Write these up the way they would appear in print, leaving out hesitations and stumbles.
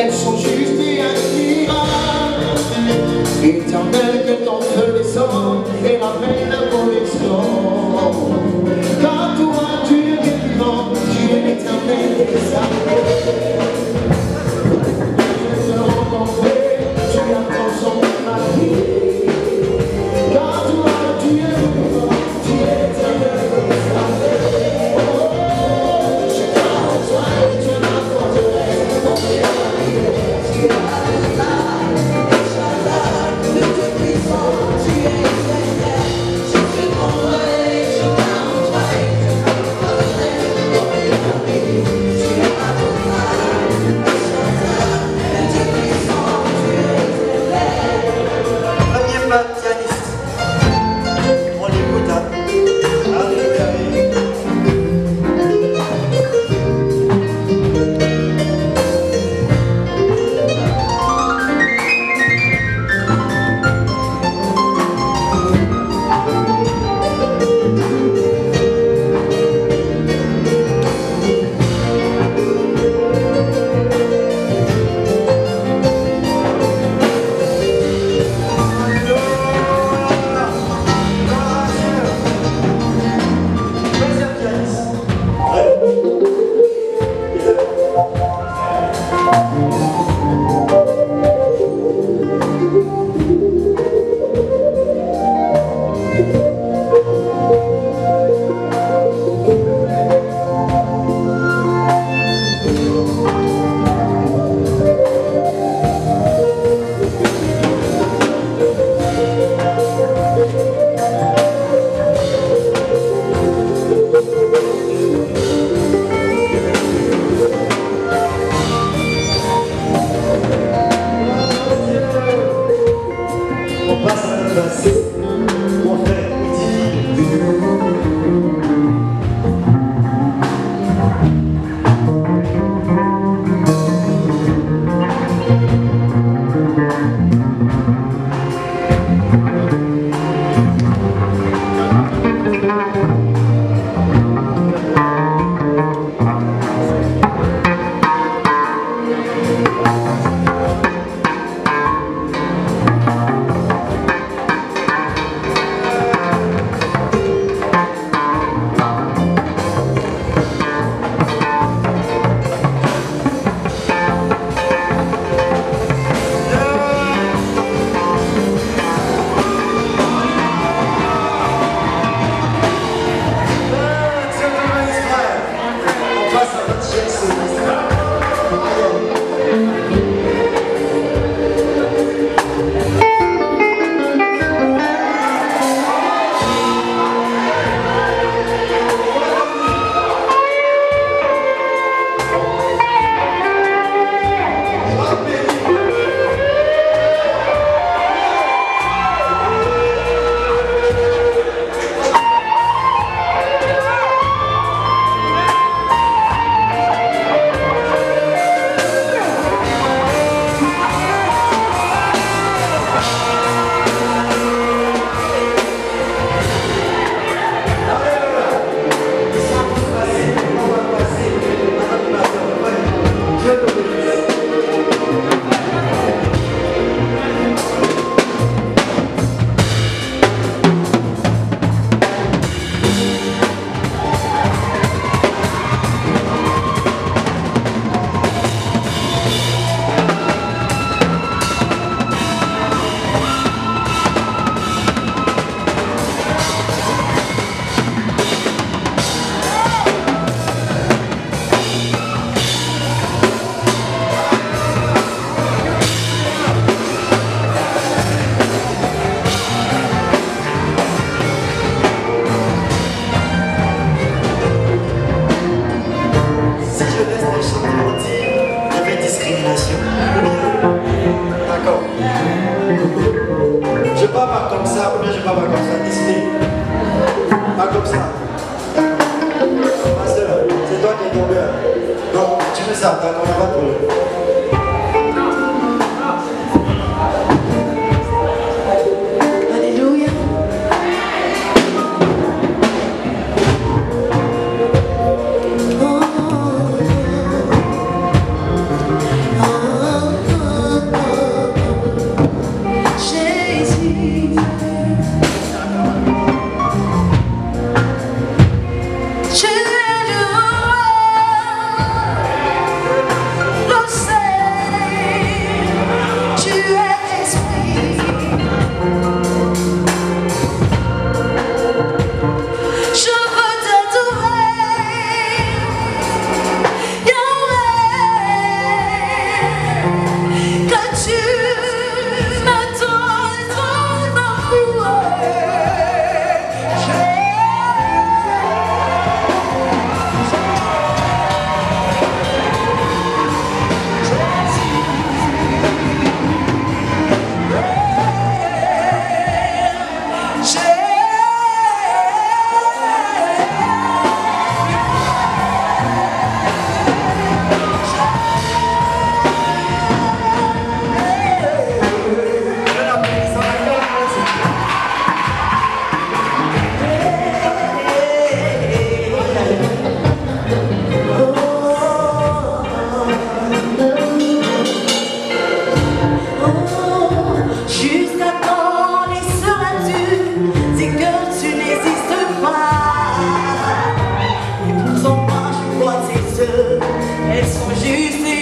elles sont juste et admirables, éternelles que tant de les hommes et la peine à mon extort. Car toi tu es vivant, tu es l'éternel des armées. Je te rencontrer, tu attends son mari. Car toi tu es vivant, tu es l'éternel des armées. Oh, je crois en toi et tu m'apporterais mon bien. Tu es là, Inch'Allah, de tes puissants, tu es l'éternel. Je te prendrai, je crois en toi et tu m'apporterais mon bien. Tu es là, Inch'Allah, de tes puissants, tu es l'éternel. Premier pas, pianiste.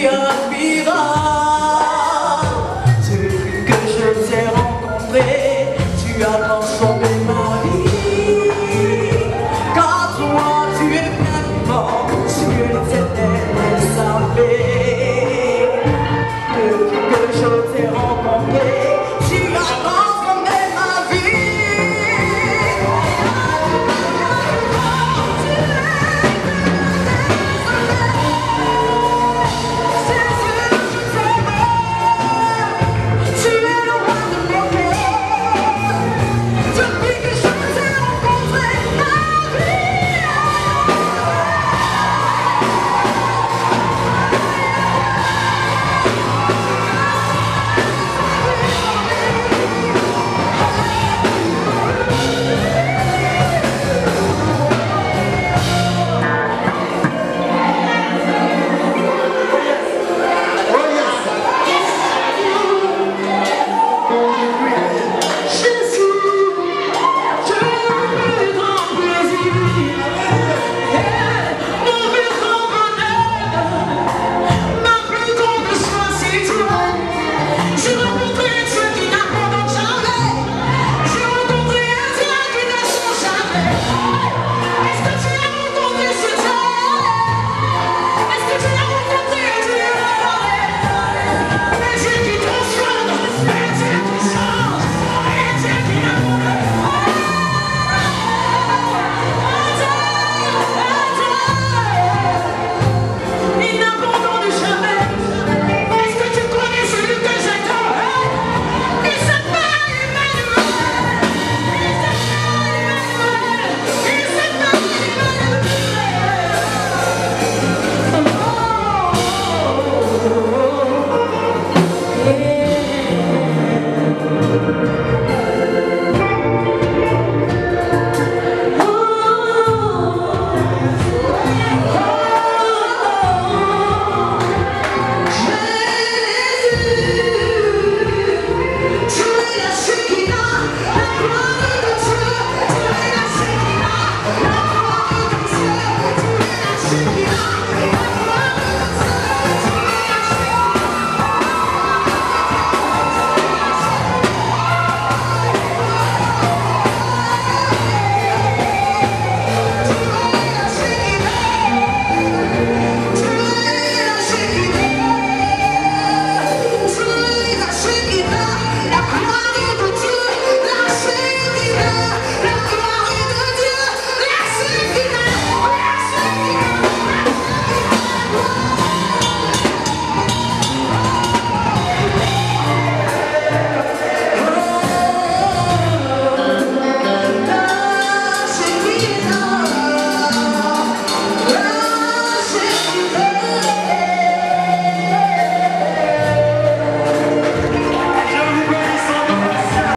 Quand toi tu es pleinement sur cette terre,